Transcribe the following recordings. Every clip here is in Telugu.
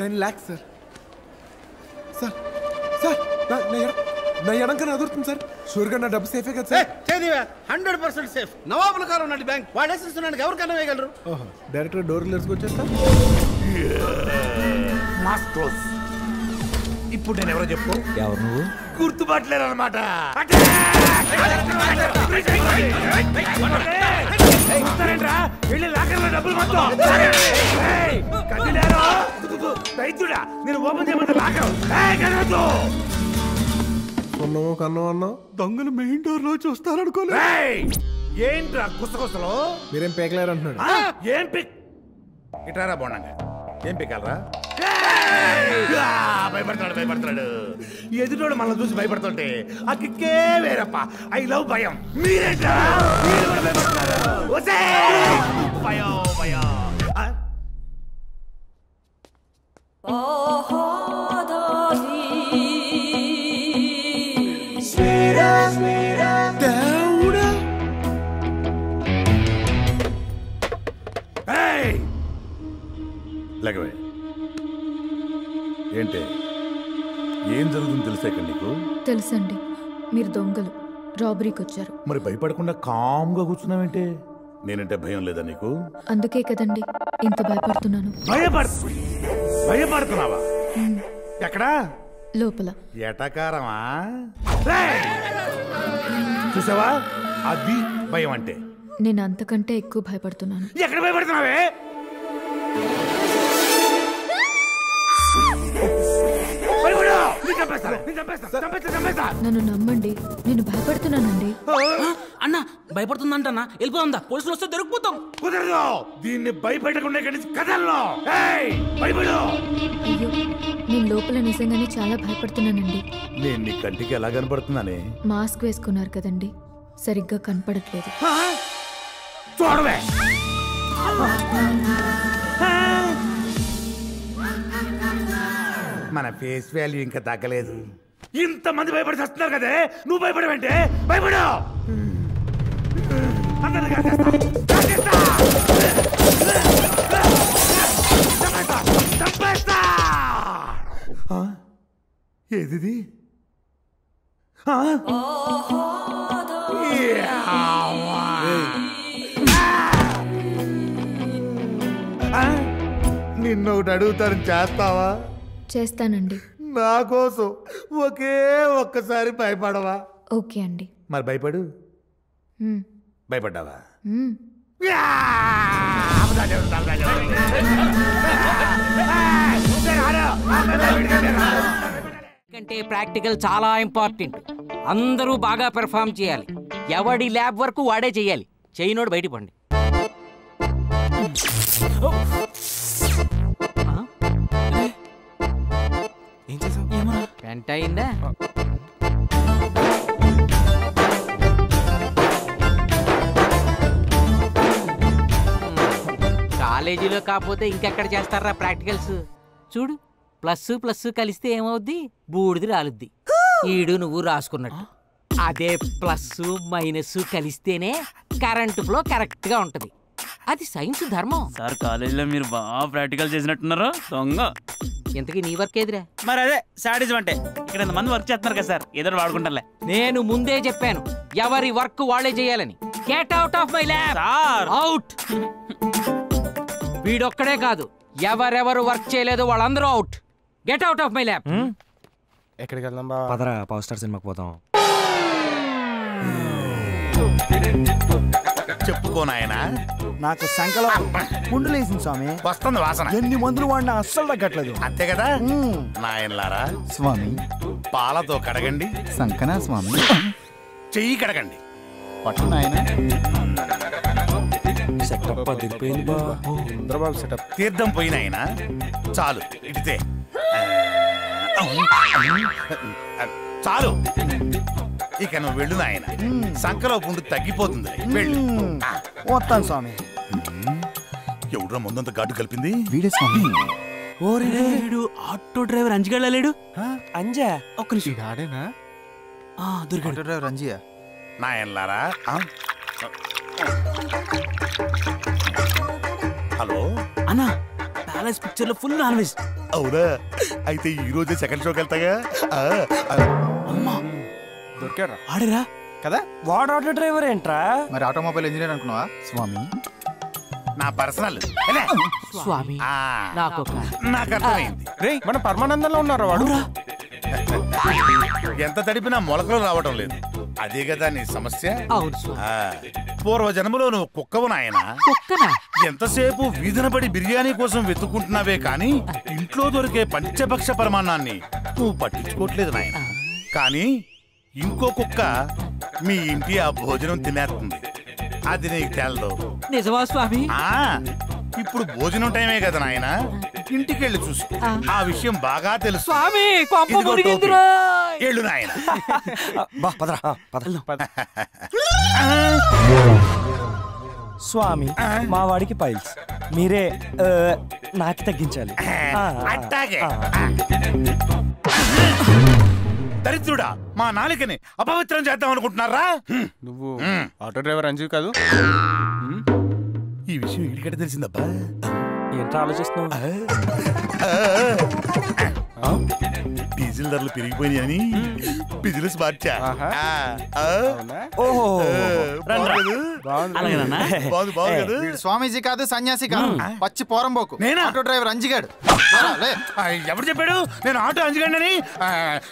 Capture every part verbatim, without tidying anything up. ten lakhs, sir. Sir, sir, I am going sir. Sure, I am safe, sir. Hey, one hundred percent safe. I bank. Why does this happen? Oh, director door let's go, sir. Yeah. Masters. Put an average of four. Good to butler on matter. Hey, Cadillero, Paitura, then woman them on the back of Canoano, Dongle main door, Rocho Star and Cole. Hey, Yentra Costosolo, Viren Pegler and her. Yen pick Itara Bonanga, Yen Picalra. I love Bayam. What's that? Oh, sweet as sweet as Dauda. Hey! Leg away. ఏంటే ఏం జరుగుతుందో తెలుసా నీకు? తెలుసండి, మీరు దొంగలు, రాబరీకి వచ్చారు. మరి భయపడకుండా కామ్గా కూర్చున్నావేంటే? నేనంటే భయం లేదా నీకు? అందుకే కదండి ఇంత భయపడుతున్నాను. భయపడుతున్నావా? ఎక్కడా? లోపల. ఎటకారమా? చూసావా, అది భయం అంటే. నేను అంతకంటే ఎక్కువ భయపడుతున్నాను. ఎక్కడ భయపడుతున్నావే? నన్ను నమ్మండి, నేను భయపడుతున్నానండి. అన్నా భయపడుతుందంటన్నా, వెళ్ళిపోదా? పోలీసులు వస్తే దొరికిపోతాం. కుదరదు, దీన్ని భయపెట్టకుండా కదల్లో. అయ్యో, నేను లోపల నిజంగానే చాలా భయపడుతున్నానండి. నేను నీ కంటికి ఎలా కనపడుతున్నానే? మాస్క్ వేసుకున్నారు కదండి, సరిగ్గా కనపడట్లేదు. చూడవే, మన ఫేస్ వాల్యూ ఇంకా తగ్గలేదు. ఇంతమంది భయపడి వస్తున్నారు కదే, నువ్వు భయపడవంటే భయపడు. ఏది నిన్నొకటి అడుగుతారని చేస్తావా? చేస్తానండి. నా కోసం ఒకే ఒక్కసారి భయపడవా? ఓకే అండి. మరి భయపడు. భయపడ్డావా? ఎందుకంటే ప్రాక్టికల్ చాలా ఇంపార్టెంట్. అందరూ బాగా పెర్ఫామ్ చేయాలి. ఎవడి ల్యాబ్ వరకు వాడే చేయాలి. చేయనోడు బయట పండి. పెంట అయిందా? కాలేజీలో కాకపోతే ఇంకెక్కడ చేస్తారా ప్రాక్టికల్స్? చూడు, ప్లస్ ప్లస్ కలిస్తే ఏమవుద్ది? బూడిది రాలుద్ది. ఈడు నువ్వు రాసుకున్నట్టు. అదే ప్లస్ మైనస్ కలిస్తేనే కరెంటు ఫ్లో కరెక్ట్ గా ఉంటది. అది సైన్స్ ధర్మం. సార్, కాలేజీలో మీరు బాగా ప్రాక్టికల్ చేసినట్టున్నారు. దొంగ, ఎంతకీ నీ వర్క్ ఏదిరా? మరి అదే సాడిజం అంటే. ఇక్కడ ఎంతమంది వర్క్ చేస్తున్నారు కదా సార్, ఏదో వాడుకుంటారులే. నేను ముందే చెప్పాను, ఎవరి వర్క్ వాళ్ళే చేయాలని. Get out of my lab. Out. వీడొక్కడే కాదు, ఎవరెవరు వర్క్ చేయలేదు వాళ్ళందరూ out. Get out of my lab. ఎక్కడికి వెళ్దాం? పదరా, పవర్ స్టార్ సినిమాకి పోతాం. చెప్పుకోనాయనా, నాకు సంకలం ముందులేసింది స్వామి. వస్తుంది వాసన. ఎన్ని మందులు వాడినా అస్సలు తగ్గట్లేదు. అంతే కదా నాయనలారా? స్వామి, పాలతో కడగండి సంకనా. స్వామి, చెయ్యి కడగండి. పట్టు నాయన. తీర్థం పోయినాయన, చాలు ఇడితే చాలు. ఇక నువ్వు వెళ్ళు నాయన, సంకలో గుండు తగ్గిపోతుంది. వెళ్ళు. వస్తాను స్వామి. ఎవడో ముందంత ఘాటు కలిపింది? వీడే స్వామి. ఓరేడు ఆటో డ్రైవర్ అంజగాడు. లేడు అంజా, ఒక్క నిమిషం. ఆడేనా? దొరికాడు ఆటో డ్రైవర్ అంజయ్య. నాయనలారా, హలో అన్నా, బాలన్స్ పిక్చర్ లో ఫుల్ నాన్ వెజ్. అవునా, అయితే ఈ రోజే సెకండ్ షోకి వెళ్తాగా. అమ్మా దొరికారా? ఆడరా కదా. వాడు ఆటో డ్రైవర్ ఏంట్రా? మరి ఆటోమొబైల్ ఇంజనీర్ అనుకున్నావా? స్వామి నా పర్సనల్ స్వామి నాకు నాకు అర్థమైంది. రే మన పరమానందంలో ఉన్నారా వాడు? ఎంత తడిపినా మొలకలు రావడం లేదు, అదే కదా నీ సమస్య. పూర్వజన్మలో నువ్వు కుక్కవు నాయనా. ఎంతసేపు వీధిన పడి బిర్యానీ కోసం వెతుక్కుంటున్నావే కానీ ఇంట్లో దొరికే పంచభక్ష పరిమాణాన్ని నువ్వు పట్టించుకోవట్లేదు నాయనా. కానీ ఇంకో కుక్క మీ ఇంటి ఆ భోజనం తినేస్తుంది, అది నీకు తెలదు. నిజమా స్వామి? ఇప్పుడు భోజనం టైమే కదా నాయనా, ఇంటికి వెళ్ళి చూసి ఆ విషయం బాగా తెలుసు. ఏళ్ళు నాయన స్వామి, మా వాడికి పైల్స్ మీరే నాకు తగ్గించాలి. దరిద్రుడా, మా నాలికని అపవిత్రం చేద్దాం అనుకుంటున్నారా? నువ్వు ఆటో డ్రైవర్ అంజీవి కాదు. ఈ విషయం ఇక్కడికి తెలిసిందబ్బా. ఎంత ఆలోచిస్తున్నావు? డీజిల్ ధరలు పెరిగిపోయినాయని బిజినెస్ మార్చా. స్వామీజీ కాదు, సన్యాసి కాదు, పచ్చి పోరంబోకు. నేను ఆటో డ్రైవర్ అంజిగాడు. ఎవరు చెప్పాడు నేను ఆటో అంజిగాడని?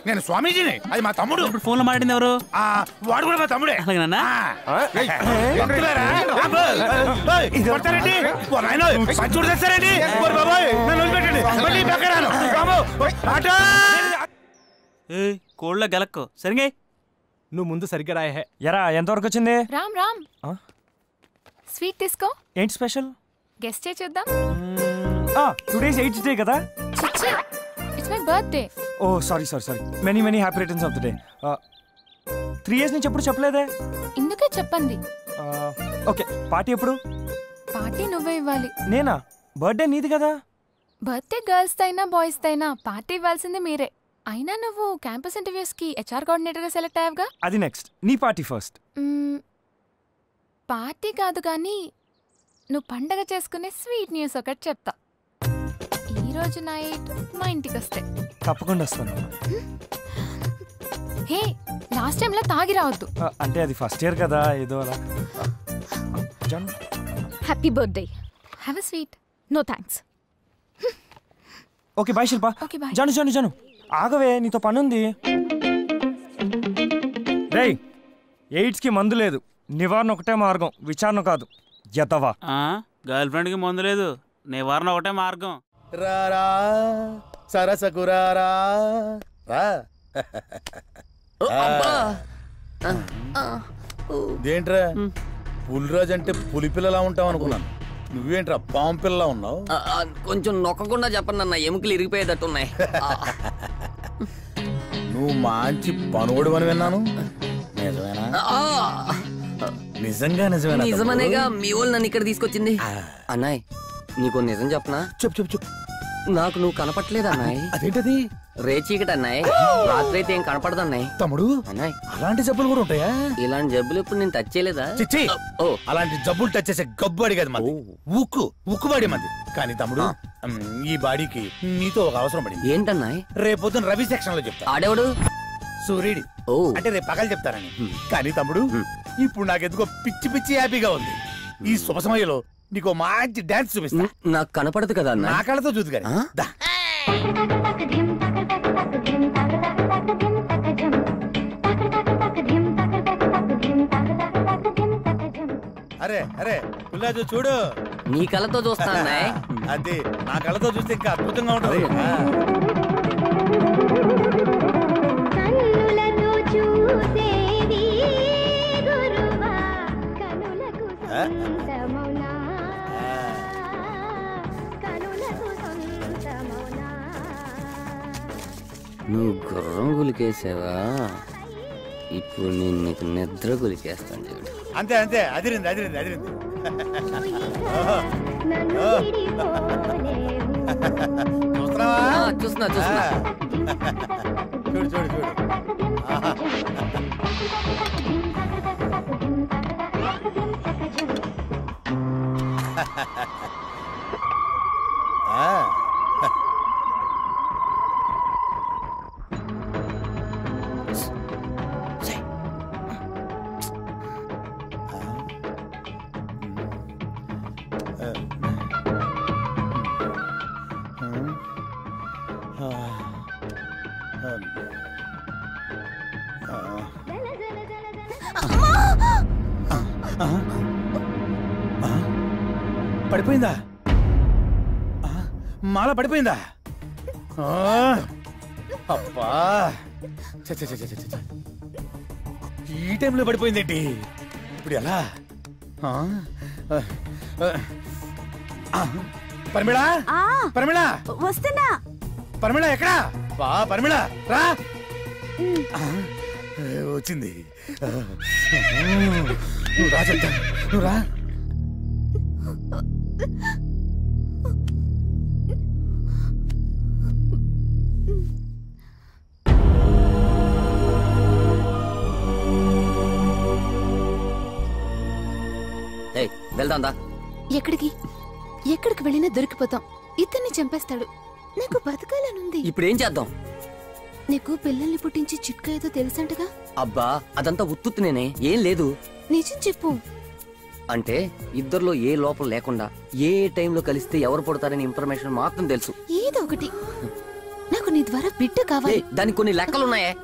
నేను స్వామీజీని, అది మా తమ్ముడు. ఫోన్ లో మాట్లాడింది ఎవరు? వాడు కూడా మా తమ్ముడే. కోళ్ళ గెలక్కు సరిగా. నువ్వు ముందు సరిగ్గా రాయే. ఎరా ఎంతవరకు వచ్చింది? రామ్ రామ్ స్వీట్ తీసుకో. ఏంటి స్పెషల్? గెస్ చేసి చూద్దాం. టుడే ఈజ్ ఎయిత్ డే కదా. It's my birthday. Oh sorry sorry sorry. Many many happy returns of the day. Three years నుంచి ఎప్పుడు చెప్పలేదే, ఇందుకే చెప్పింది. ఓకే, పార్టీ ఎప్పుడు? పార్టీ నువ్వే ఇవ్వాలి. నేనా? బర్త్డే నీది కదా. బర్త్డే గర్ల్స్ అయినా బాయ్స్ అయినా పార్టీ ఇవ్వాల్సింది మీరే. అయినా నువ్వు క్యాంపస్ ఇంటర్వ్యూస్ కి హెచ్ఆర్ కోఆర్డినేటర్ గా సెలెక్ట్ అయ్యావుగా, అది నెక్స్ట్. నీ పార్టీ ఫస్ట్. పార్టీ కాదు కానీ నువ్వు పండగ చేసుకునే స్వీట్ న్యూస్ ఒకటి చెప్తా. ఈ రోజు నైట్ మా ఇంటికి వస్తే తప్పకుండా వస్తాను. హే, లాస్ట్ టైం లా తాగి రావద్దు. అంటే అది ఫస్ట్ ఇయర్ కదా, ఏదో అలా. Happy birthday. Have a sweet. No thanks. Okay bye Shilpa. Okay bye. Janu Janu Janu ఆగవే, నీతో పనుంది. రే, ఎయిడ్స్కి మందు లేదు, నివారణ ఒకటే మార్గం, విచారణ కాదు. యతవా గర్ల్ ఫ్రెండ్కి మందు లేదు, నివారణ ఒకటే మార్గం. రారా సరసగురారా రా. ఏంట్రా పులిరాజ్ అంటే పులిపిల్లలా ఉంటావు అనుకున్నాను, నువ్వేంట్రా పాము పిల్లలా ఉన్నావు. కొంచెం నొక్కకుండా చెప్పండి, ఎముకలు ఇరిగిపోయేటట్టున్నాయి. నువ్వు మంచి పనుడు అని విన్నాను, నిజమేనా? నిజంగా నిజమేనా? నిజమనేగా మీ వాళ్ళు నన్ను ఇక్కడ తీసుకొచ్చింది. అన్నాయ్ నీకు నిజం చెప్పనా? చెప్పు చెప్పు చెప్పు. నాకు నువ్వు కనపట్లేదు అన్నాయ్. అదేంటది? రే చీకటి అన్నాయ్, రాత్రి అయితే ఏం కనపడదు అన్నాయ్. తమ్ముడు అన్నాయ్, అలాంటి జబ్బులు కూడా ఉంటాయా? ఇలాంటి జబ్బులు ఇప్పుడు నేను టచ్ చేయలేదా? చిచ్చి, ఓ అలాంటి జబ్బులు టచ్ చేసే గబ్బడి కదా మాది, ఉక్కు ఉక్కు బాడీ మాది. కానీ తమ్ముడు ఈ బాడీకి నీతో ఒక అవసరం పడింది. ఏంటన్నాయ్? రేపొద్దున రవి సెక్షన్ లో చెప్తా. ఆడేవాడు? సూర్యుడు. ఓ అంటే రేపు పగలు చెప్తారని. కానీ తమ్ముడు ఇప్పుడు నాకెందుకో పిచ్చి పిచ్చి హ్యాపీగా ఉంది. ఈ శుభ సమయంలో నీకు మంచి డాన్స్ చూపిస్తా. నాకు కనపడదు కదా, నా కళ్ళతో చూద్దు కానీ. అరే అరే పుల్లాజు చూడు, నీ కళ్ళతో చూస్తా. అది నా కళ్ళతో చూస్తే ఇంకా అద్భుతంగా ఉంటుంది. నువ్వు గుర్రం గులికేసావా, ఇప్పుడు నేను నీకు నిద్ర గులికేస్తాను చూడు. అంతే అంతే, అదిరింది అదిరింది అదిరింది. చూస్తున్నా చూస్తున్నా, చూడు చూడు చూడు. ఆ పడిపోయిందా? మాల పడిపోయిందా? అబ్బా, ఈ టైంలో పడిపోయిందేంటి? ఇప్పుడు ఎలా? పరిమళ పరిమళ వస్తున్నా. పరిమళ ఎక్కడా? బా పరిమళ రా. వచ్చింది. నువ్వు రా చెప్తా, నువ్వు రా. వెళ్దాందా? ఎక్కడికి? ఎక్కడికి వెళ్ళినా దొరికిపోతాం. ఇతన్ని చంపేస్తాడు. నాకు బతకాలనుంది. ఇప్పుడు ఏం చేద్దాం? నీకు పిల్లల్ని పుట్టించి చిట్కా ఏదో తెలుసంటగా? అబ్బా అదంతా ఉత్తుత్తునేనే, ఏం లేదు. నిజం చెప్పు. అంటే ఇద్దర్లో ఏ లోపం లేకుండా ఏ టైంలో కలిస్తే ఎవరు పడతారని ఇన్ఫర్మేషన్ మాత్రం తెలుసు. ఏదో ఒకటి నాకు నీ ద్వారా బిడ్డ కావాలి. దానికి కొన్ని లెక్కలున్నాయే.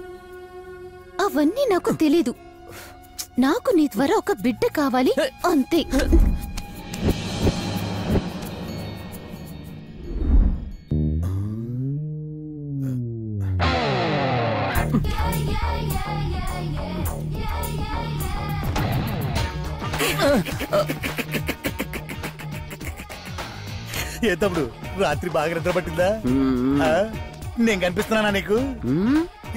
అవన్నీ నాకు తెలీదు. నాకు నీ ద్వారా ఒక బిడ్డ కావాలి అంతే. ఏ తమ్ముడు, రాత్రి బాగా నిద్ర పట్టిందా? నేను కనిపిస్తున్నానా నీకు?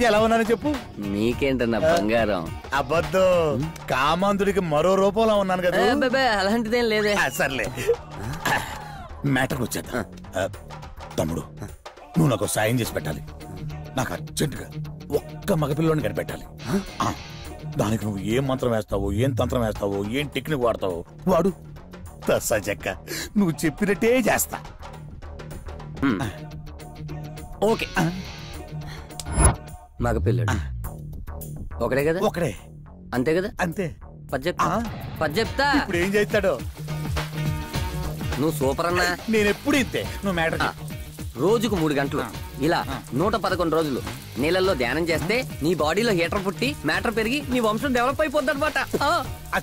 ఎలా ఉన్నానో చెప్పు. నీకేంటన్నా బంగారం? అబద్ధం. కామాంధుడికి మరో రూపంలో ఉన్నాను కదా. అలాంటిదేం లేదే. సర్లే, మ్యాటర్ వచ్చేద్దా. తమ్ముడు, నువ్వు నాకు సాయం చేసి పెట్టాలి. నాకు అర్జెంటుగా ఒక్క మగపిల్లని కనిపెట్టాలి. దానికి నువ్వు ఏం మంత్రం వేస్తావో, ఏం తంత్రం వేస్తావో, ఏం టెక్నిక్ వాడతావో వాడు. తసజక్క, నువ్వు చెప్పినట్టే చేస్తా. ఓకే. మగపిల్లడు ఒకడే కదా? ఒకడే. అంతే కదా? అంతే. పద్జెప్తా. ఇప్పుడు ఏం చేస్తాడో? నువ్వు సూపర్ అన్నా. నేను ఎప్పుడు ఇంతే. నువ్వు మ్యాటర్. రోజుకు మూడు గంటలు ఇలా నూట పదకొండు రోజులు నీళ్ళల్లో ధ్యానం చేస్తే నీ బాడీలో హీటర్ పుట్టి మ్యాటర్ పెరిగి నీ వంశం డెవలప్ అయిపోద్ది అనమాట.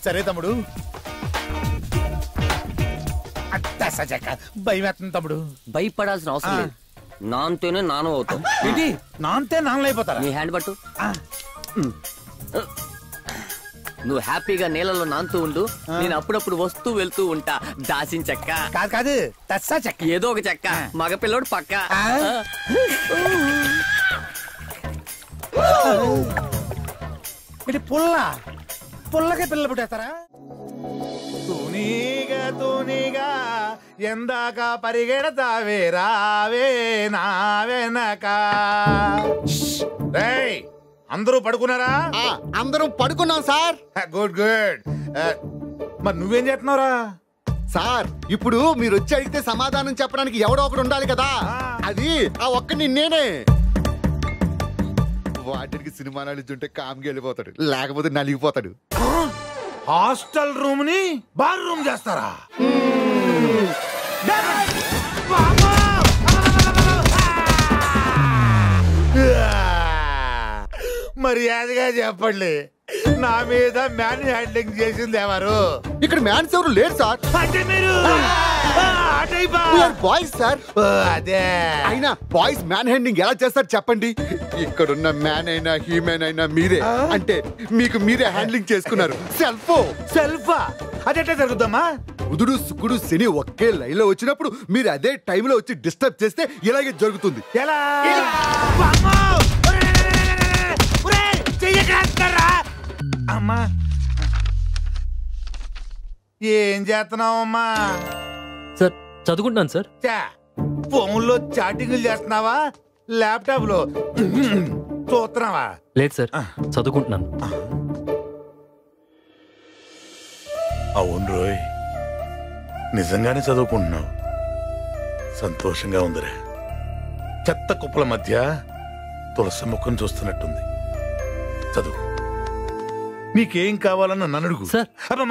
సరే తమ్ముడు. భయమేస్తుంది తమ్ముడు. భయపడాల్సిన అవసరం లేదు. నాన్తోనే నానం అవుతావు. ఇది నాన్తే నాన్లు అయిపోతారా? నీ హ్యాండ్ పట్టు. నువ్వు హ్యాపీగా నీళ్ళలో నాన్తూ ఉండు. నేను అప్పుడప్పుడు వస్తూ వెళ్తూ ఉంటా. దాసిన చెక్క కాదు కాదు, తస్సా చెక్క. ఏదో ఒక చెక్క. మగపిల్లోడు పక్క. ఇది పుల్ల పుల్లకే పిల్ల పుట్టేస్తారా? తూనీగా తూనీగా ఎందాక పరిగెడతావే రావే నా వెనక. అందరూ పడుకున్నారా? అందరూ పడుకున్నాం సార్. Good good. మరి నువ్వేం చేస్తున్నావురా? సార్, ఇప్పుడు మీరు వచ్చి అడిగితే సమాధానం చెప్పడానికి ఎవడో ఒకడు ఉండాలి కదా. అది ఆ ఒక్కడిని నేనే. వాటికి సినిమా నాలెడ్జ్ ఉంటే కామ్కి వెళ్ళిపోతాడు, లేకపోతే నలిగిపోతాడు. హాస్టల్ రూమ్ ని బార్ రూమ్ చేస్తారా? మర్యాదగా చెప్పండి, నా మీద మ్యాన్ హ్యాండ్లింగ్ చేసింది ఎవరు? ఇక్కడ మ్యాన్స్ ఎవరు లేరు సార్. అంటే మీరు బాయ్స్ సార్. అదే. అయినా బాయ్స్ మ్యాన్ హ్యాండ్లింగ్ ఎలా చేస్తారు చెప్పండి? ఇక్కడున్న మ్యాన్ అయినా హ్యూమెన్ అయినా మీరే. అంటే మీకు మీరే హ్యాండ్లింగ్ చేసుకున్నారు. సెల్ఫో సెల్ఫా? అదెట్లా జరుగుతామా? బుధుడు శుక్రుడు శని ఒకే లైన్ లో వచ్చినప్పుడు మీరు అదే టైంలో వచ్చి డిస్టర్బ్ చేస్తే ఇలాగే జరుగుతుంది. ఎలా? అమ్మా ఏం చేస్తున్నావమ్మా? సార్ చదువుకుంటున్నాను సార్. ఫోన్లో చాటింగ్లు చేస్తున్నావా? ల్యాప్టాప్ లో చూస్తున్నావా? లేదు సార్, చదువుకుంటున్నాను. అవును రోయ్, నిజంగానే చదువుకుంటున్నావు. సంతోషంగా ఉందిరా. చెత్త కుప్పల మధ్య తులసి ముఖం చూస్తున్నట్టుంది. చదువు. నీకేం కావాలన్నా నన్ను అడుగు.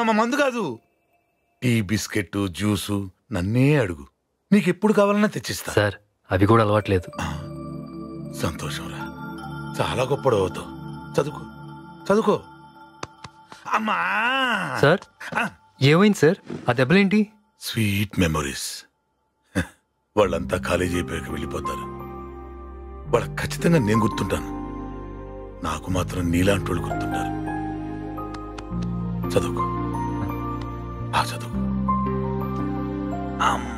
అమ్మ మందు కాదు, టీ బిస్కెట్ జ్యూసు నన్నే అడుగు. నీకెప్పుడు కావాలన్నా తెచ్చిస్తా సార్. అవి కూడా అలవాట్లేదు. సంతోషంరా, చాలా గొప్పడు అవుతావు. చదువుకో చదువుకో. అమ్మా సార్, ఏమైంది సార్? ఆ దెబ్బలేంటి? Sweet memories. వాళ్ళంతా కాలేజీ అయిపోయాక వెళ్ళిపోతారు. వాళ్ళకి ఖచ్చితంగా నేను గుర్తుంటాను, నాకు మాత్రం నీలాంటి వాళ్ళు గుర్తుంటారు. చదువుకో ఆ చదువుకో. అమ్మా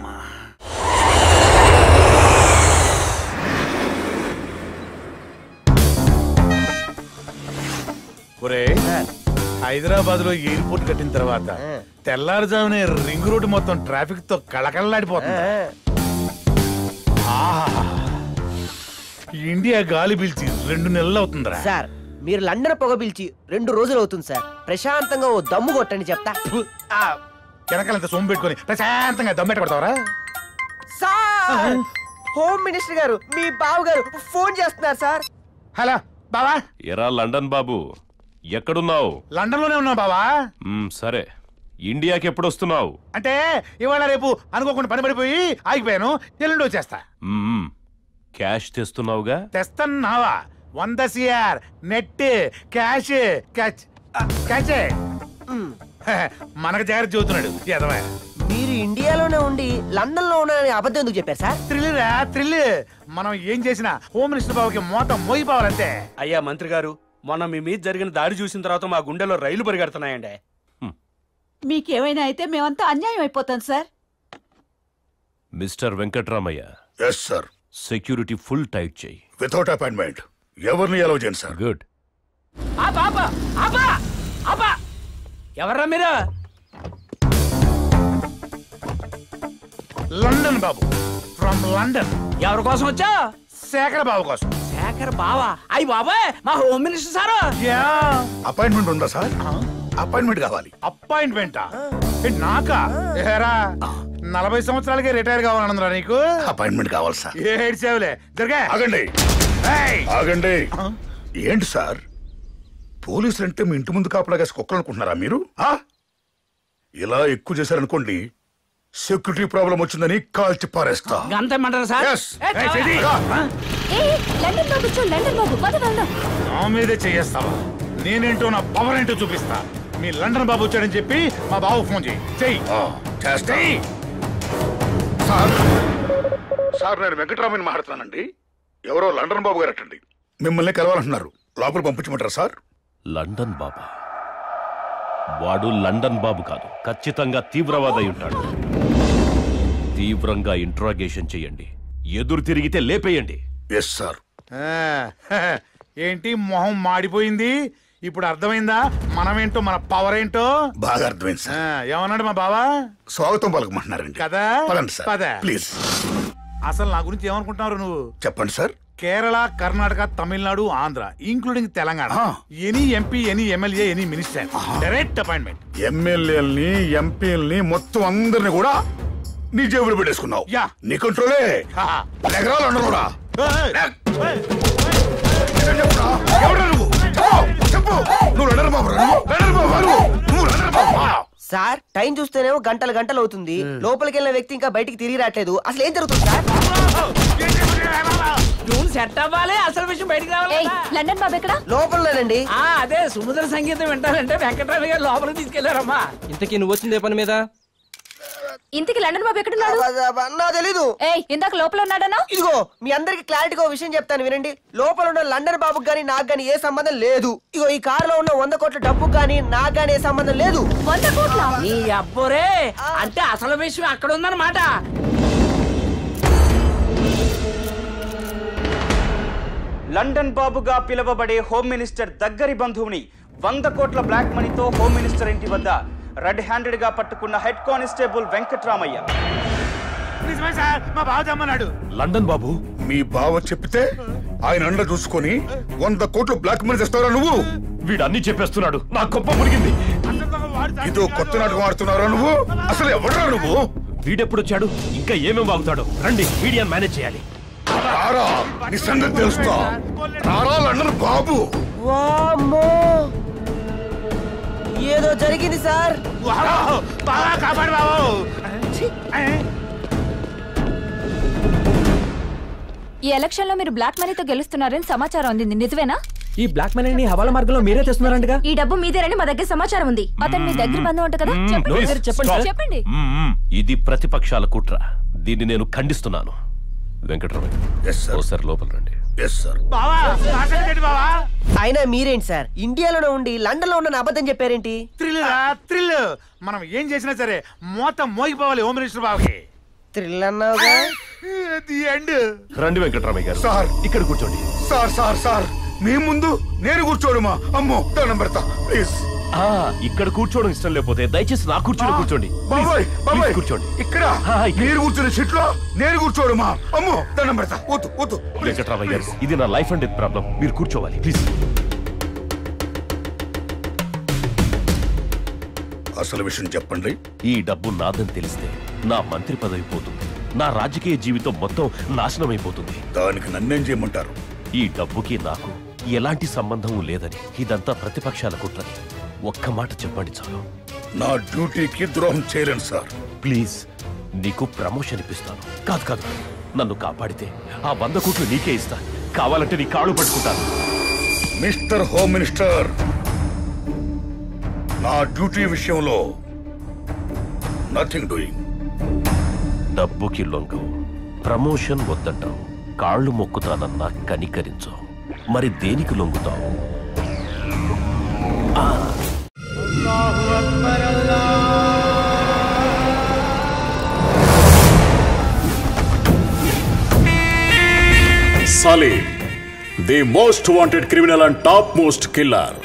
హైదరాబాద్ లో ఎయిర్పోర్ట్ కట్టిన తర్వాత తెల్లారుజామునే రింగ్ రోడ్ మొత్తం ట్రాఫిక్ తో కళకళలాడిపోతుంది. ఇండియా గాలి పిలిచి రెండు నెలలు అవుతుందిరా సార్. మీరు లండన్ పొగ పిలిచి రెండు రోజులు అవుతుంది సార్. ప్రశాంతంగా ఓ దమ్ము కొట్టండి చెప్తా. వెనకాలంత సొమ్ము పెట్టుకుని ప్రశాంతంగా దమ్మెట కొడతావరా సార్? హోమ్ మినిస్టర్ గారు మీ బాబు గారు ఫోన్ చేస్తున్నారు సార్. హలో బాబా. ఎరా లండన్ బాబు, ఎక్కడున్నావు? లండన్ లోనే ఉన్నావు బాబా. సరే, ఇండియాకి ఎప్పుడు వస్తున్నావు? అంటే ఇవాళ రేపు అనుకోకుండా పని పడిపోయి ఆగిపోయాను, ఎల్లుండి వచ్చేస్తా. క్యాష్ తెస్తున్నావుగా? తెస్తున్నావా? వంద CR net cash. Catch catch మనకు జాగ్రత్త చదువుతున్నాడు. మీరు ఇండియాలోనే ఉండి లండన్ లో ఉన్నారని అబద్ధం ఎందుకు చెప్పారు సార్? థ్రిల్ రా థ్రిల్. మనం ఏం చేసినా హోమ్ మినిస్టర్ బాబుకి మోత మోయిపోవాలంటే. అయ్యా మంత్రి గారు, మొన్న మీ మీద జరిగిన దాడి చూసిన తర్వాత మా గుండెలో రైలు పరిగెడుతున్నాయండి. మీకేమైనా అయితే మేమంతా అన్యాయం అయిపోతాం sir. Mister Venkataramayya. yes sir. Security full tight చేయి. వితౌట్ అపాయింట్మెంట్ ఎవరిని అలౌ చేయండి సార్. గుడ్. ఆపా ఆపా ఆపా ఆపా. ఎవరా మీరు? లండన్ బాబు, ఫ్రమ్ లండన్. ఎవరి కోసం వచ్చా? శేఖర్ బాబు కోసం. శేఖర్ బావా? అయ్యి బాబాయ్, మా హోమ్ మినిస్టర్ సార్. యా అపాయింట్మెంట్ ఉందా సార్? అపాయింట్మెంట్ కావాలి. అపాయింట్మెంటా? నాకా? నలభై సంవత్సరాలకే రిటైర్ కావాలన్నా నీకు అపాయింట్మెంట్ కావాలి సార్? ఏడు సేవలే జరిగా. ఆగండి ఆగండి. ఏంటి సార్, పోలీసులు అంటే మీ ఇంటి ముందు కాపలా కాసి కుక్కలు అనుకుంటున్నారా మీరు? ఇలా ఎక్కువ చేశారనుకోండి, సెక్యూరిటీ ప్రాబ్లం వచ్చిందని కాల్చి పారేస్తా. నా మీదే చేయేస్తావా? నేనేంటో నా పవర్ ఏంటో చూపిస్తా. మీ లండన్ బాబు వచ్చాడని చెప్పి మా బాబు ఫోన్ చేయి. చెయ్యి సార్. నేను వెంకటరామయ్యని మాట్లాడుతానండి. ఎవరో లండన్ బాబు గారు అటండి, మిమ్మల్ని కలవాలంటున్నారు. లోపల పంపించమంటారా సార్? లండన్ బాబా? వాడు లండన్ బాబు కాదు, ఖచ్చితంగా తీవ్రవాదై ఉంటాడు. తీవ్రంగా ఇంట్రాగేషన్ చేయండి, ఎదురు తిరిగితే లేపేయండి. Yes sir. ఏంటి మొహం మాడిపోయింది? ఇప్పుడు అర్థమైందా మనమేంటో, మన పవర్ ఏంటో? బాగా అర్థమైంది సార్. ఏమన్నాడు మా బావా? స్వాగతం పలకమంటున్నారండి కదా. ప్లీజ్. అసలు నా గురించి ఏమనుకుంటున్నారు నువ్వు? చెప్పండి sir. Kerala, Karnataka, Tamil Nadu, Andhra, including Telangana, any MP, any MLA, any minister, direct appointment. ఎమ్మెల్యేల్ని, ఎంపీల్ని మొత్తం అందరిని కూడా నీ జేబులు పెట్టేసుకున్నావు. యా నీ కంట్రోలే. నగరాలు అండరా. సార్ టైం చూస్తేనేమో గంటలు గంటలు అవుతుంది. లోపలికి వెళ్ళిన వ్యక్తి ఇంకా బయటికి తిరిగి రావట్లేదు. అసలు ఏం జరుగుతుంది సార్? లోపలండి. అదే సుముద్ర సంగీతం వింటారంటే వెంకటరామయ్య గారు లోపలికి తీసుకెళ్లారమ్మా. ఇంతకీ నువ్వు వచ్చింది ఏ పని మీద? ఇంతకి లండన్ బాబు ఎక్కడున్నాడు? నా తెలీదు. ఇందాక లోపల ఉన్నాడన్నా. ఇదిగో మీ అందరికి క్లారిటీగా విషయం చెప్తాను వినండి. లోపల ఉన్న లండన్ బాబుకి గానీ నాకు గానీ ఏ సంబంధం లేదు. ఇగో ఈ కార్ లో ఉన్న వంద కోట్ల డబ్బు గానీ నాకు గానీ ఏ సంబంధం లేదు. వంద కోట్ల? ఈ అబ్బోరే, అంటే అసలు విషయం అక్కడ ఉందన్నమాట. లండన్ బాబుగా పిలువబడే హోమ్ మినిస్టర్ దగ్గరి బంధువుని వంద కోట్ల బ్లాక్ మనీతో హోమ్ మినిస్టర్ ఇంటి వద్ద రెడ్ హ్యాండెడ్ గా పట్టుకున్న హెడ్ కానిస్టేబుల్ వెంకటరామయ్య. లండన్ బాబు మీ బావ చెప్పితే ఆయన అండ చూసుకొని వంద కోట్లు బ్లాక్ మనీ చేస్తారా నువ్వు? వీడు అన్ని చెప్పేస్తున్నాడు, నా గొప్ప మునిగింది. ఇదో కొత్త నాటకం ఆడుతున్నారా నువ్వు? అసలు ఎవడరా నువ్వు? వీడెప్పుడు వచ్చాడు? ఇంకా ఏమేమి బాగుతాడు? రండి, మీడియా మేనేజ్ చేయాలి. తెలుస్తా లండన్ బాబు. ఏదో జరిగింది సార్. బాగా కాపాడు బాబు. ఈ ఎలక్షన్ లో మీరు బ్లాక్ మనీతో గెలుస్తున్నారని సమాచారం అందింది, నిజమేనా? ఈ బ్లాక్ మనీని హవాల మార్గంలో మీరే చేస్తున్నారంటగా? ఈ డబ్బు మీదేనని మా దగ్గర సమాచారం ఉంది. అతను మీ దగ్గర బంధం అంట కదా, చెప్పండి చెప్పండి. ఇది ప్రతిపక్షాల కుట్ర, దీన్ని నేను ఖండిస్తున్నాను. వెంకటరావు లోపల రండి. అయినా మీరేంటి సార్ ఇండియాలోనే ఉండి లండన్ లో ఉన్న అబద్ధం చెప్పారేంటి? థ్రిల్, మనం ఏం చేసినా సరే మోత మోగిపోవాలి. హోమ్ మినిస్టర్ బాబుకి థ్రిల్ అన్నావుగా. రండి వెంకటరామయ్య గారు. సార్ ఇక్కడ కూర్చోండి. సార్ సార్ సార్ మీ ముందు నేను కూర్చోడుమా? అమ్మో దండం పెడతా. ప్లీజ్ ఇక్కడ కూర్చోడం ఇష్టం లేకపోతే దయచేసి నా కూర్చోని కూర్చోండి. బాబాయ్ బాబాయ్ కూర్చోండి. ఇక్కడ మీరు కూర్చునే సీట్ లో నేను కూర్చోడుమా? అమ్మో దండం పెడతా. ఓతు ఓతు. వెంకటరామయ్య గారు, ఇది నా లైఫ్ అండ్ డెత్ ప్రాబ్లం, మీరు కూర్చోవాలి ప్లీజ్. అసలు విషయం చెప్పండి. ఈ డబ్బు నాదని తెలిస్తే నా మంత్రి పదవి పోతుంది, నా రాజకీయ జీవితం మొత్తం నాశనం అయిపోతుంది. దానికి నన్నేం చేయమంటారు? ఈ డబ్బుకి నాకు ఎలాంటి సంబంధం లేదని, ఇదంతా ప్రతిపక్షాల కుట్రని ఒక్క మాట చెప్పండి చాలు. నా డ్యూటీకి ద్రోహం చేయలేను సార్. ప్లీజ్, నీకు ప్రమోషన్ ఇప్పిస్తాను. కాదు కాదు, నన్ను కాపాడితే ఆ వంద కోట్లు నీకే ఇస్తా. కావాలంటే నీ కాళ్ళు పట్టుకుంటాను. మిస్టర్ హోమ్ మినిస్టర్, నా డ్యూటీ విషయంలో నథింగ్ డూయింగ్. డబ్బుకి లొంగవు, ప్రమోషన్ వద్దంటావు, కాళ్ళు మొక్కుతానన్నా కనికరించు, మరి దేనికి లొంగుతావు? Salim, the most wanted criminal and top most killer.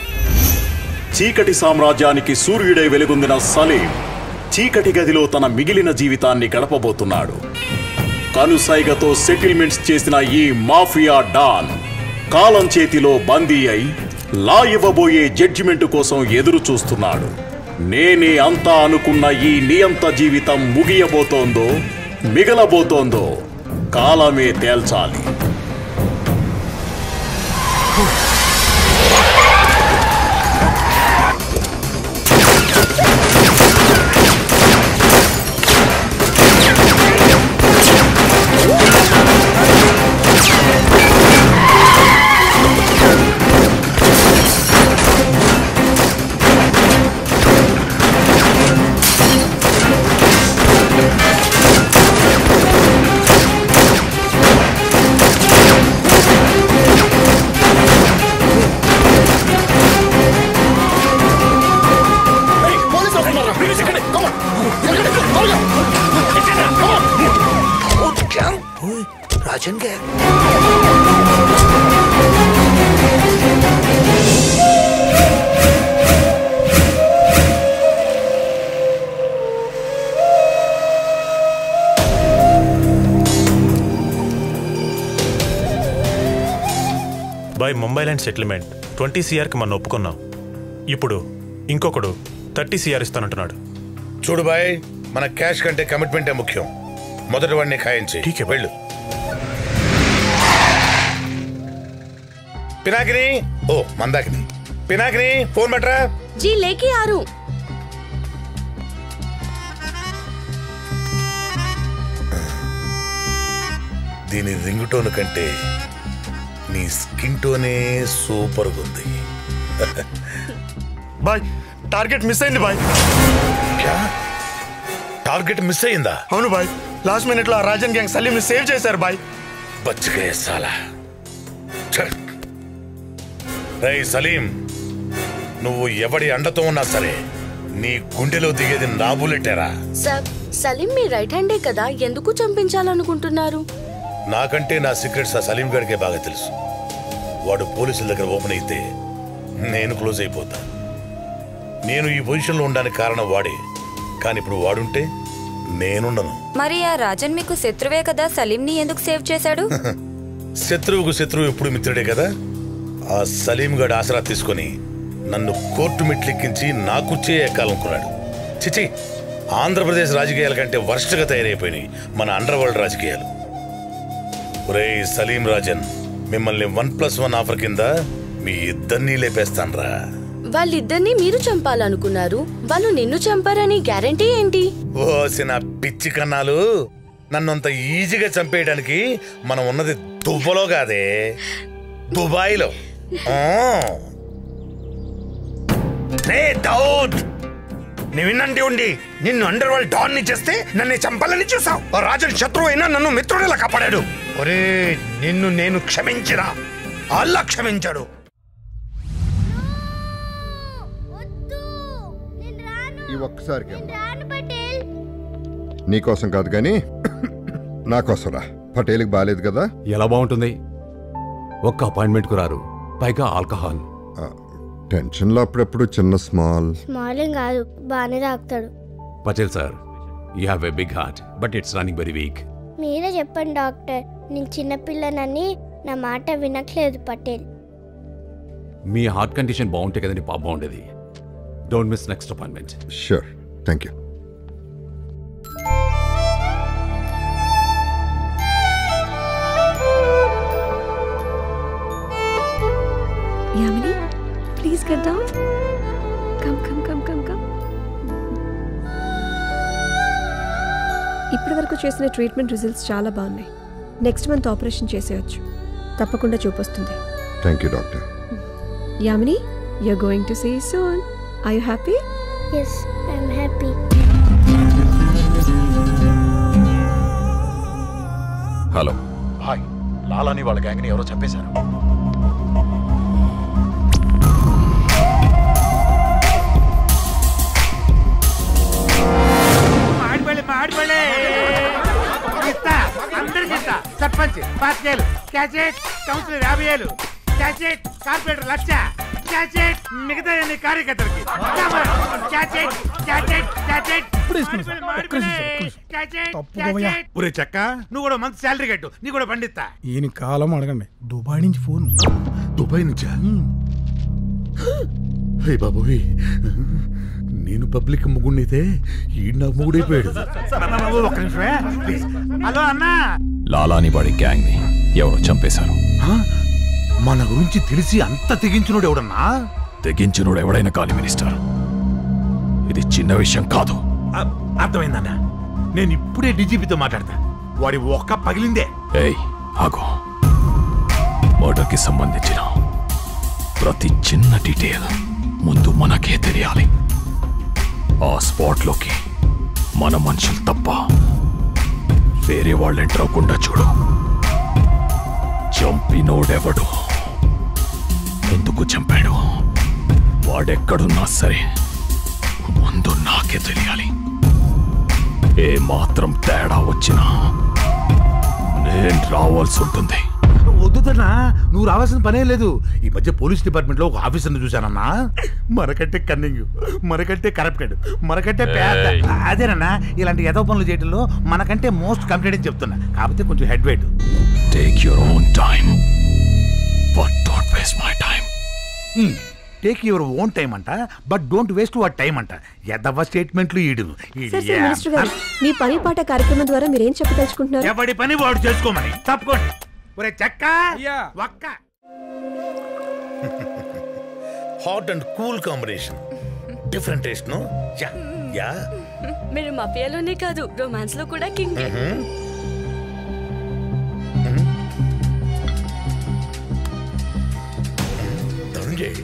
చీకటి సామ్రాజ్యానికి సూర్యుడే వెలుగొందిన సలీం చీకటి గదిలో తన మిగిలిన జీవితాన్ని గడపబోతున్నాడు. కనుసైగతో సెటిల్మెంట్స్ చేసిన ఈ మాఫియా డాన్ కాలం చేతిలో బందీ అయి లా ఇవ్వబోయే జడ్జిమెంట్ కోసం ఎదురు చూస్తున్నాడు. నేనే అంతా అనుకున్న ఈ నియంత జీవితం ముగియబోతోందో మిగలబోతోందో కాలమే తేల్చాలి. సెటిల్మెంట్ ట్వంటీ సిఆర్కి మనం ఒప్పుకున్నాం. ఇప్పుడు ఇంకొకడు థర్టీ సిఆర్ ఇస్తానంటున్నాడు. చూడు బాయ్, మన క్యాష్ కంటే కమిట్మెంటే ముఖ్యం. మొదటి వాడిని ఖాయించి వెళ్ళు. పినాకిని, ఓ మందాకిని, పినాకిని ఫోన్ బట్రా. జీ లేకి ఆరు. దీని రింగ్ టోన్ కంటే నీ స్కిన్ టోనే సూపర్గా ఉంది. బాయ్ టార్గెట్ మిస్ అయింది. బాయ్ టార్గెట్ మిస్ అయిందా? అవును బాయ్, లాస్ట్ మినిట్ లో రాజన్ గ్యాంగ్ సలీంని సేవ్ చేశారు బాయ్. బచ్చకే సాలా. రేయ్ సలీం, నువ్వు ఎవడి అండతో ఉన్నా సరే నీ గుండెలో దిగేది నా బుల్లెటేరా? సార్ సలీం మీ రైట్ హ్యాండే కదా, ఎందుకు చంపించాలనుకుంటున్నారు? నాకంటే నా సీక్రెట్స్ ఆ సలీం గారికే బాగా తెలుసు. వాడు పోలీసుల దగ్గర ఓపెన్ అయితే నేను క్లోజ్ అయిపోతా. నేను ఈ పొజిషన్లో ఉండడానికి కారణం వాడే, కానీ ఇప్పుడు వాడుంటే నేనుండను. మరి ఆ రాజన్ మీకు శత్రువే కదా, సలీంని ఎందుకు సేవ్ చేశాడు? శత్రువుకు శత్రువు ఎప్పుడు మిత్రుడే కదా. ఆ సలీం గారి ఆసరా తీసుకుని నన్ను కోర్టు మెట్లెక్కించి నాకు చేయకాలనుకున్నాడు. చిచి, ఆంధ్రప్రదేశ్ రాజకీయాల కంటే వరస్ట్గా తయారైపోయినాయి మన అండర్ వరల్డ్ రాజకీయాలు. ఒరే సలీం రాజన్, మిమ్మల్ని వన్ ప్లస్ వన్ ఆఫర్ కింద మీ ఇద్దరినీ లేపేస్తాన్రా. వాళ్ళిద్దరినీ మీరు చంపాలనుకున్నారు, వాళ్ళు నిన్ను చంపారని గ్యారంటీ ఏంటి? ఓ సినా పిచ్చి కన్నాలు, నన్నంత ఈజీగా చంపేయడానికి మనం ఉన్నది దువ్వలో కాదే, దుబాయ్లో. నువ్వు విన్నంటే ఉండి నిన్ను అండర్ వరల్డ్ డాన్ని చేస్తే నన్ను చంపాలని చూసావు. ఆ రాజు శత్రువు అయినా నన్ను మిత్రుడిలా కాపాడాడు. ఒరే నిన్ను నేను క్షమించినా అల్లా క్షమించాడు. ఈ ఒక్కసారికి నీకోసం కాదు కానీ నా కోసం రా. పటేల్కి బాగాలేదు కదా? ఎలా బాగుంటుంది, ఒక్క అపాయింట్మెంట్కు రారు, పైగా ఆల్కహాల్. టెన్షన్లో అప్పుడప్పుడు చిన్న స్మాల్ స్మాల్ ఏం కాదు, బాగానే రాకుతాడు. Patel sir, you have a big heart but it's running very weak. మీరే చెప్పండి డాక్టర్, నేను చిన్నపిల్లనని నా మాట వినట్లేదు పటేల్. మీ హార్ట్ కండిషన్ బాగుంటే కదండి పాప బాగుండేది. Don't miss next appointment. Sure. Thank you. Yamini, please get down. Come, come, come, come, come. ఇప్పటి వరకు చేసిన ట్రీట్మెంట్ రిజల్ట్స్ చాలా బాగున్నాయి. నెక్స్ట్ మంత్ ఆపరేషన్ చేసేయొచ్చు. తప్పకుండా చూపొస్తుంది. Thank you, doctor. Yamini, you're going to see soon. Are you happy? Yes, I'm happy. Hello. Hi. లాలాని వాళ్ళ గ్యాంగ్ ని ఎవరో చంపేశారు. మాడిపల్లి మాడిపల్లి ఇస్తా అందరికి ఇస్తా. సర్పంచ్ పాతికేలు, క్యాచెట్ కౌన్సిలర్ యాభై ఏళ్ళు, క్యాచెట్ కార్పొరేటర్ లక్ష, క్యాచెట్ మిగతా ఎన్ని కార్యకర్తలకి. ఒరే చెక్క, నువ్వు కూడా మంత్ శాలరీ కట్టు, నీ కూడా పండిస్తా. ఈయన కాలం అడగండి. దుబాయ్ నుంచి ఫోన్. దుబాయ్ నుంచా? హే బాబోయ్, నేను పబ్లిక్ ముగ్గుండైతే ఈ నాకు ముగ్గుడైపోయాడు. హలో అన్నా, లాలాని వాడి గ్యాంగ్ ని ఎవరో చంపేశారు. మన గురించి తెలిసి అంత తెగించునోడు ఎవడన్నా? తెగించునోడు ఎవడైనా కానీ మినిస్టర్, ఇది చిన్న విషయం కాదు. అర్థమైందన్నా, నేను ఇప్పుడే డీజీపీతో మాట్లాడతా. వాడి ఒక్క పగిలిందే. ఏయ్ ఆగో, మర్డర్కి సంబంధించిన ప్రతి చిన్న డీటెయిల్ ముందు మనకే తెలియాలి. ఆ స్పాట్లోకి మన మనుషులు తప్ప వేరే వాళ్ళు ఎంటర్ అవ్వకుండా చూడు. చంపినోడెవడు, ఎందుకు చంపాడు, వాడెక్కడున్నా సరే ముందు నాకే తెలియాలి. ఏ మాత్రం తేడా వచ్చినా నేను రావాల్సి ఉంటుంది. వద్దుతన్నా, నువ్వు రావాల్సిన పనే లేదు. ఈ మధ్య పోలీస్ డిపార్ట్మెంట్లో ఒక ఆఫీసర్ని చూశానన్నా, మనకంటే కన్నింగ్, మనకంటే కరప్టెడ్, మనకంటే పేద. అదేనన్నా, ఇలాంటి యథో పనులు చేయడంలో మనకంటే మోస్ట్ కంప్లీట్ అని చెప్తున్నా. కాకపోతే కొంచెం head weight. Take your own time but don't waste my time. Take your own time అంట but don't waste your time అంట. యదవ స్టేట్మెంట్లు ఈడు. మీ పని పాట కార్యక్రమం ద్వారా మీరేం చెప్పదలుచుకుంటున్నారు? ఎవడి పని వాడు చేసుకోమని. తప్పకోండి. Hot and cool combination, different taste. మీరు మఫియాలోనే కాదు, రొమాన్స్ లో కూడా కింగ్. ధనుంజయ్,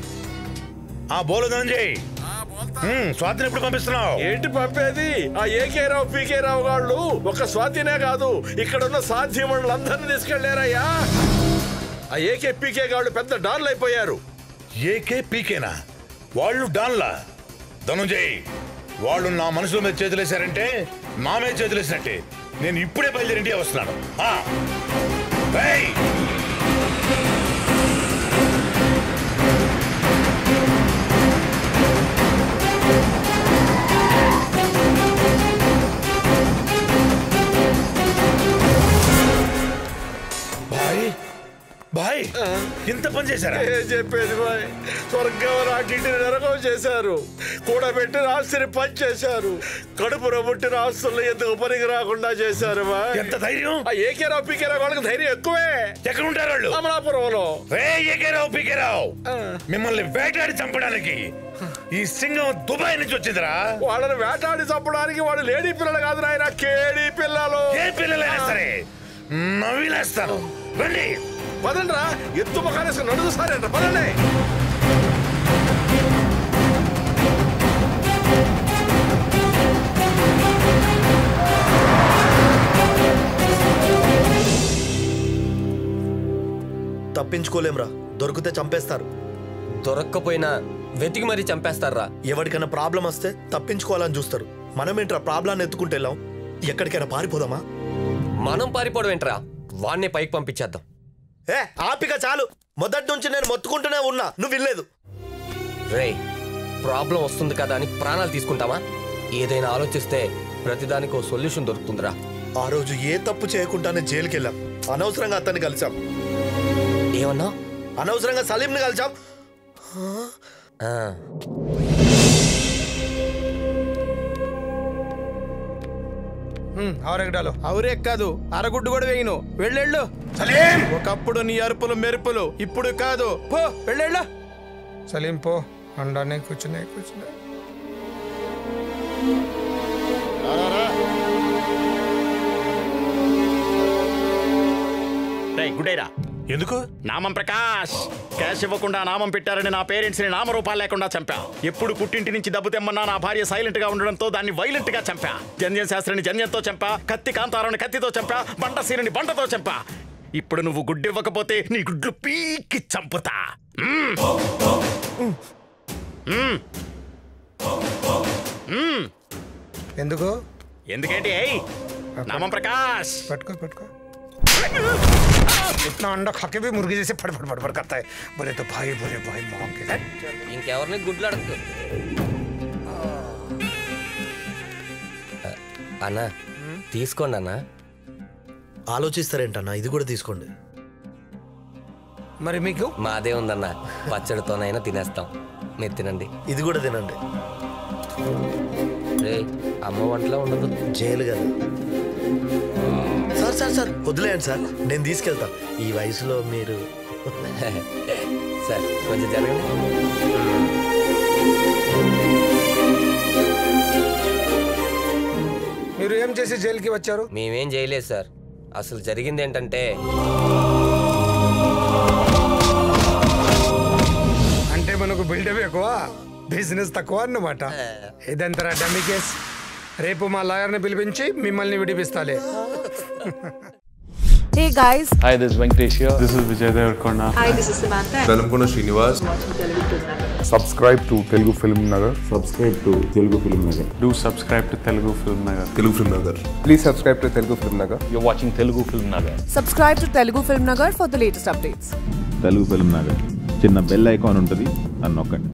ఆ బోలో ధనుంజయ్, స్వాతిని ఎప్పుడు పంపిస్తున్నావు? ఏంటి పంపేది? ఆ ఏకే రావు పీకే రావు వాళ్ళు ఒక స్వాతినే కాదు, ఇక్కడ ఉన్న సాధ్యములందరినీ తీసుకెళ్లారయ్యా. ఆ ఏకే పీకే వాళ్ళు పెద్ద డాన్లు అయిపోయారు. ఏకే పీకేనా వాళ్ళు డాన్లా? ధనుంజయ్, వాళ్ళు నా మనసులో మీద చేతులేశారంటే నా మీద చేతులేసినట్టే. నేను ఇప్పుడే బయలుదేరింటి వస్తున్నాను. బాయ్ ఇంత పని చేశారా? ఏం చెప్పేది బాయ్, స్వర్గం రాకింటి నరకం చేశారు, కూడబెట్టి ఆస్తుని పని చేశారు, కడుపు రొబుట్టిన ఆస్తులు ఎందుకు పనికి రాకుండా చేశారు బాయ్. ఎంత ధైర్యం! ఏకేరావు పీకేరావు వాళ్ళకి ధైర్యం ఎక్కువే. ఎక్కడ ఉంటారు వాళ్ళు? అమలాపురంలో. ఏకేరావు పీకేరావు మిమ్మల్ని వేటాడి చంపడానికి ఈ సింగం దుబాయ్ నుంచి వచ్చిందిరా. వాళ్ళని వేటాడి చంపడానికి వాళ్ళు లేడీ పిల్లలు కాదు నాయన, కేడీ పిల్లలు. ఏ పిల్లలైనా సరే నవ్విలేస్తాను. రండి పదండి రా, ఎత్తు మొఖాలేసుకుని నడుస్తారంట. పదండి. తప్పించుకోలేంరా, దొరికితే చంపేస్తారు. దొరక్కపోయినా వెతికి మరీ చంపేస్తారా. ఎవరికైనా ప్రాబ్లం వస్తే తప్పించుకోవాలని చూస్తారు. మనమేంట్రా ప్రాబ్లాన్ని ఎత్తుకుంటే వెళ్ళాం? ఎక్కడికైనా పారిపోదామా? మనం పారిపోవడం ఏంట్రా, వాడిని పైకి పంపించేద్దాం. ఏ ఆపిక చాలు, మొదటి నుంచి నేను మొత్తుకుంటూనే ఉన్నా, నువ్వు వినలేదు. రే ప్రాబ్లం వస్తుంది కదా అని ప్రాణాలు తీసుకుంటామా? ఏదైనా ఆలోచిస్తే ప్రతిదానికి ఓ సొల్యూషన్ దొరుకుతుందిరా. ఆ రోజు ఏ తప్పు చేయకుండానే జైలుకి వెళ్ళాం, అనవసరంగా అతన్ని కలిసాం. ఏమన్నా? అనవసరంగా సలీంని కలిసాం. అవరెగడాలు అవరే కాదు, అరగుడ్డు కూడా వేయను. వెళ్ళెళ్ళు. ఒకప్పుడు నీ అరుపులు మెరుపులు ఇప్పుడు కాదు. పో వెళ్ళెళ్ళు. సలీం పో. అండానే కూర్చునే కూర్చునే గుడేరా. ఎందుకు? నామం ప్రకాష్ క్యాష్ ఇవ్వకుండా నామం పెట్టారని నా పేరెంట్స్ ని నామరూపాలు లేకుండా చంపా. ఎప్పుడు పుట్టింటి నుంచి దెబ్బ తెమ్మన్నా నా భార్య సైలెంట్ గా ఉండడంతో దాన్ని వైలెంట్ గా చంపా. జంజన్ శాస్త్రిని జంజన్తో చంపా, కత్తి కాంతారాన్ని కత్తితో చంపా, బంటసీని బంటతో చంపా. ఇప్పుడు నువ్వు గుడ్డు ఇవ్వకపోతే నీ గుడ్లు పీకి చంపుతా. ఎందుకు? ఎందుకేంటి? నామం ప్రకాష్ పట్టుకో పట్టుకో. इतना अंडा खा के भी मुर्गी जैसे फटफट फटफट करता है. बोले तो भाई बोले भाई मांग के इनके और ने गुड लड़क అన్నా తీసుకోండి అన్నా. ఆలోచిస్తారేంటన్నా? ఇది కూడా తీసుకోండి. మరి మీకు మాదే ఉందన్నా, పచ్చడితోనైనా తినేస్తాం. మీరు తినండి, ఇది కూడా తినండి. అమ్మ వంటలో ఉండదు, జైలు కదా. సార్ సార్ సార్ వదిలేయండి సార్, నేను తీసుకెళ్తా. ఈ వయసులో మీరు సార్ కొంచెం జరగండి. మీరు ఏం చేసి జైలుకి వచ్చారు? మేమేం చేయలేదు సార్. అసలు జరిగింది ఏంటంటే అంటే మనకు బిల్డప్ ఎక్కువ, బిజినెస్ తక్కువ అన్నమాట. ఇదంతరా డమ్మీ కేస్. రేపు మా లాయర్ని పిలిపించి మిమ్మల్ని విడిపిస్తాలే. Hey guys. Hi, this is Venkatesh here. This is Vijayendra Konar. Hi, this is Samantha. Welcome to Shrinivas. Subscribe to Telugu Film Nagar. Subscribe to Telugu Film Nagar. Do subscribe to Telugu Film Nagar. Telugu Film Nagar. Please subscribe to Telugu Film Nagar. You're watching Telugu Film Nagar. Subscribe to Telugu Film Nagar for the latest updates. Telugu Film Nagar. చిన్న బెల్ ఐకాన్ ఉంటుంది, నొక్కండి.